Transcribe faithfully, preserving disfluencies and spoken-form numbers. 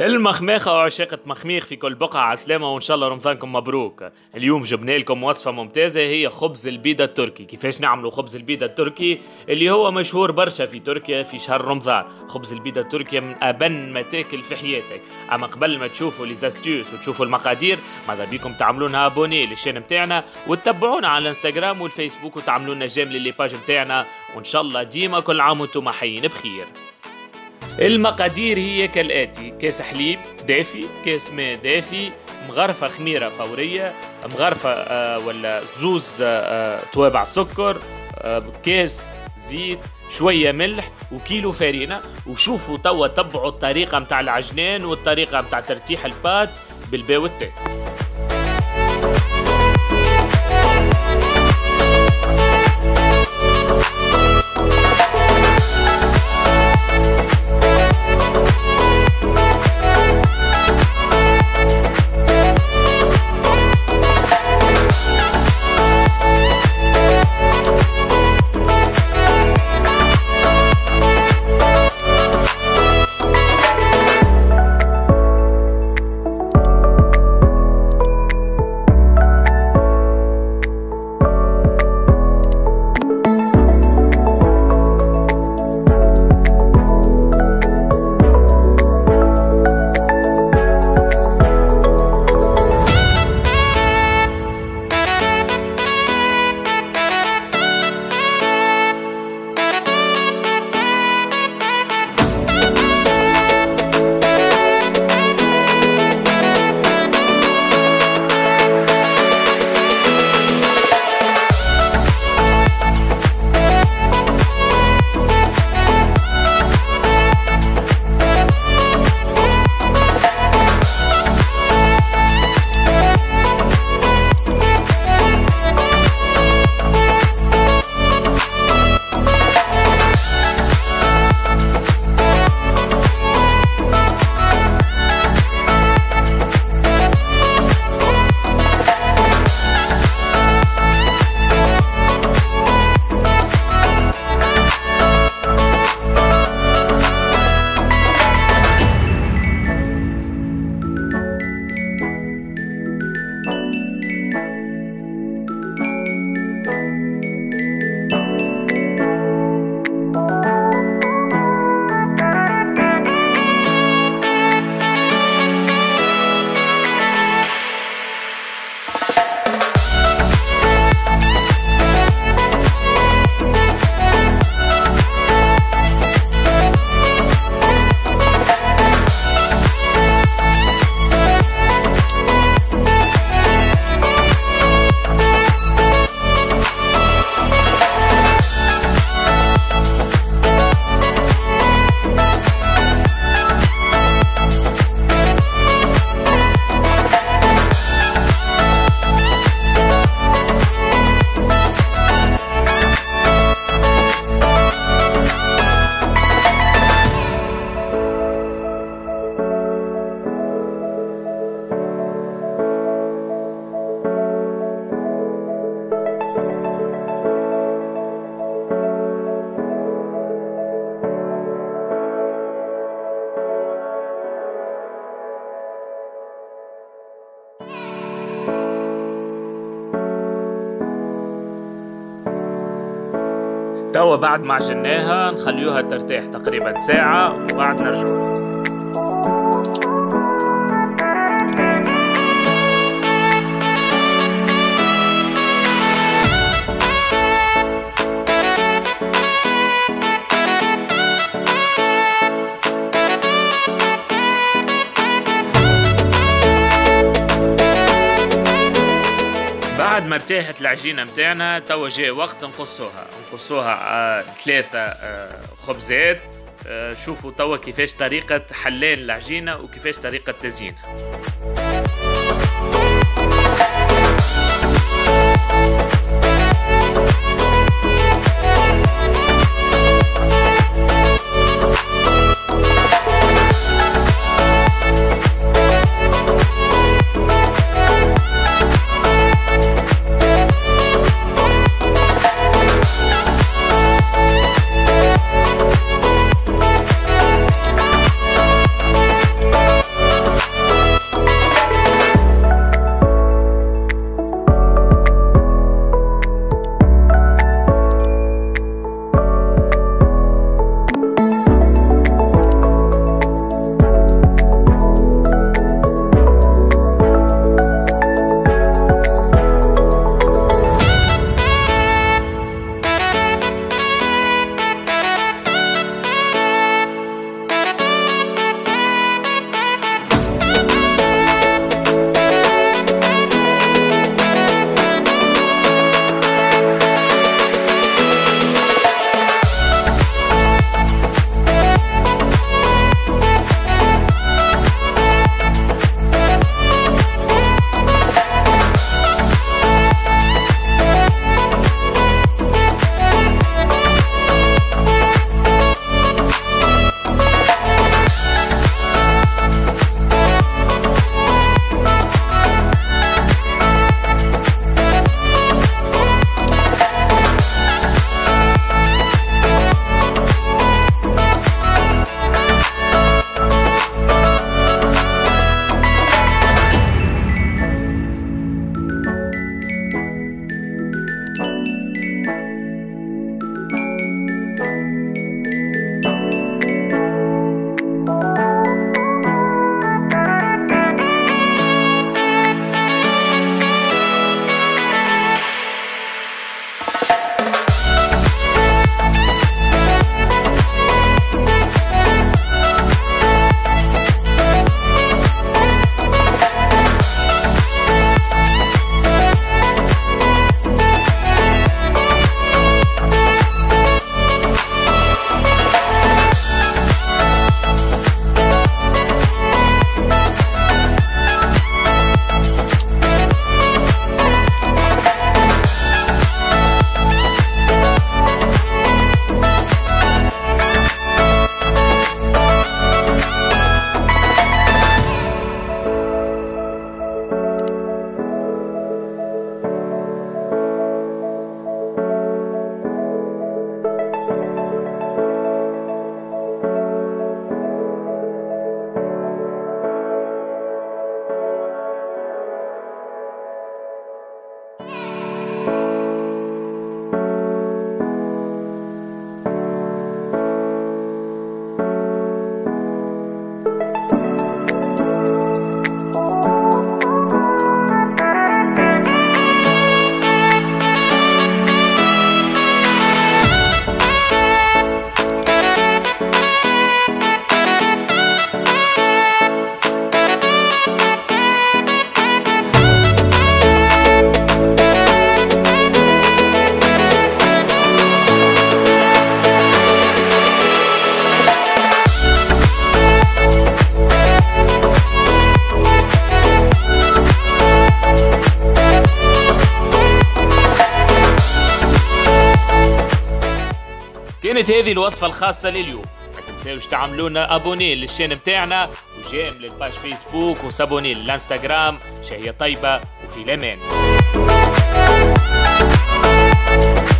المخماخة وعشاقة مخميخ في كل بقعة عسلامة، وإن شاء الله رمضانكم مبروك. اليوم جبنا لكم وصفة ممتازة هي خبز البيضة التركي. كيفاش نعملوا خبز البيضة التركي اللي هو مشهور برشا في تركيا في شهر رمضان؟ خبز البيضة التركي من أبن ما تاكل في حياتك. أما قبل ما تشوفوا ليزاستيوس وتشوفوا المقادير، ماذا بيكم تعملونا أبوني للشان متاعنا وتتبعونا على الانستغرام والفيسبوك وتعملونا جام للي باج متاعنا، وإن شاء الله ديما كل عام وانتم حيين بخير. المقادير هي كالآتي: كاس حليب دافي، كاس ماء دافي، مغرفة خميرة فورية، مغرفة آه ولا زوز آه توابع سكر، آه كاس زيت، شوية ملح، وكيلو فارينة. وشوفوا توا تبعوا الطريقة متاع العجنان والطريقة متاع ترتيح البات بالباء والتاء. توا بعد ما عجناها نخليوها ترتاح تقريبا ساعة وبعد نرجعوها. بعد ما ارتاحت العجينة متاعنا توا جاء وقت نقصوها نقصوها آه ثلاثة آه خبزات. آه شوفوا توا كيفاش طريقة حلان العجينة وكيفاش طريقة تزيينها. Bye. كانت هذه الوصفة الخاصة لليوم، ما تنساوش تعملونا ابوني للشين متاعنا وجام للباج فيسبوك وسابوني للانستغرام. شهية طيبة وفي الأمان.